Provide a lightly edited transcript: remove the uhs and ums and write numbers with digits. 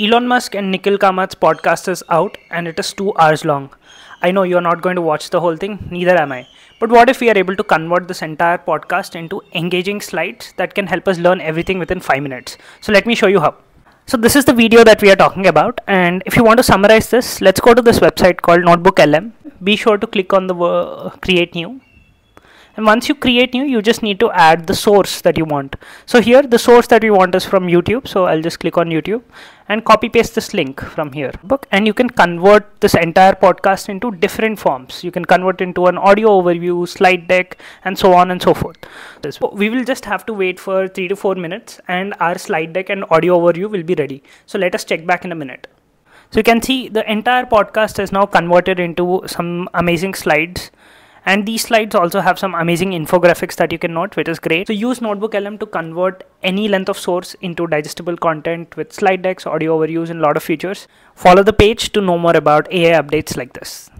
Elon Musk and Nikhil Kamath's podcast is out and it is 2 hours long. I know you're not going to watch the whole thing, neither am I. But what if we are able to convert this entire podcast into engaging slides that can help us learn everything within 5 minutes? So let me show you how. So this is the video that we are talking about, and if you want to summarize this, let's go to this website called Notebook LM. Be sure to click on the create new. And once you create new, you just need to add the source that you want. So here the source that we want is from YouTube. So I'll just click on YouTube and copy paste this link from here. And you can convert this entire podcast into different forms. You can convert into an audio overview, slide deck, and so on and so forth. So we will just have to wait for 3 to 4 minutes and our slide deck and audio overview will be ready. So let us check back in a minute. So you can see the entire podcast is now converted into some amazing slides. And these slides also have some amazing infographics that you can note, which is great. So use Notebook LM to convert any length of source into digestible content with slide decks, audio overviews, and a lot of features. Follow the page to know more about AI updates like this.